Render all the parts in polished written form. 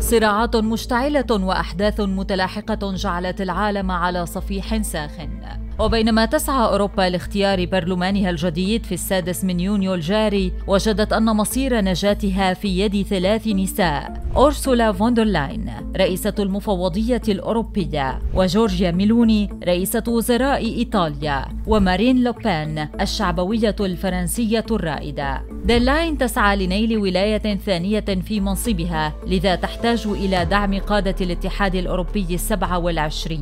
صراعات مشتعلة وأحداث متلاحقة جعلت العالم على صفيح ساخن. وبينما تسعى أوروبا لاختيار برلمانها الجديد في 6 يونيو الجاري، وجدت أن مصير نجاتها في يد 3 نساء: أورسولا فون دير لاين رئيسة المفوضية الأوروبية، وجورجيا ميلوني رئيسة وزراء إيطاليا، ومارين لوبان الشعبوية الفرنسية الرائدة. دير لاين تسعى لنيل ولاية ثانية في منصبها، لذا تحتاج إلى دعم قادة الاتحاد الأوروبي 27،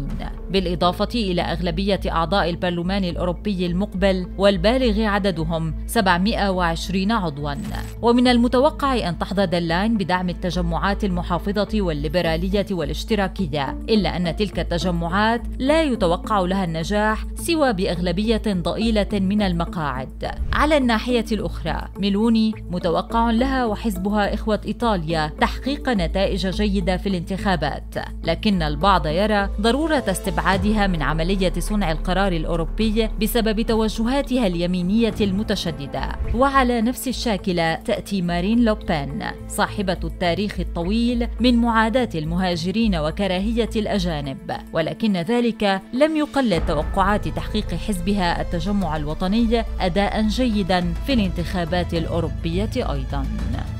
بالإضافة إلى أغلبية أعضاء البرلمان الأوروبي المقبل والبالغ عددهم 720 عضواً. ومن المتوقع أن تحظى دير لاين بدعم التجمعات المحافظة والليبرالية والاشتراكية، إلا أن تلك التجمعات لا يتوقع لها النجاح سوى بأغلبية ضئيلة من المقاعد. على الناحية الأخرى، ميلوني متوقع لها وحزبها إخوة إيطاليا تحقيق نتائج جيدة في الانتخابات، لكن البعض يرى ضرورة استبعادها من عملية صنع القرار الأوروبي بسبب توجهاتها اليمينية المتشددة. وعلى نفس الشاكلة تأتي مارين لوبان، صاحبة التاريخ الطويل من معاداة المهاجرين وكراهية الأجانب، ولكن ذلك لم يقلل توقعات تحقيق حزبها التجمع الوطني أداء جيدا في الانتخابات الأوروبية أيضا.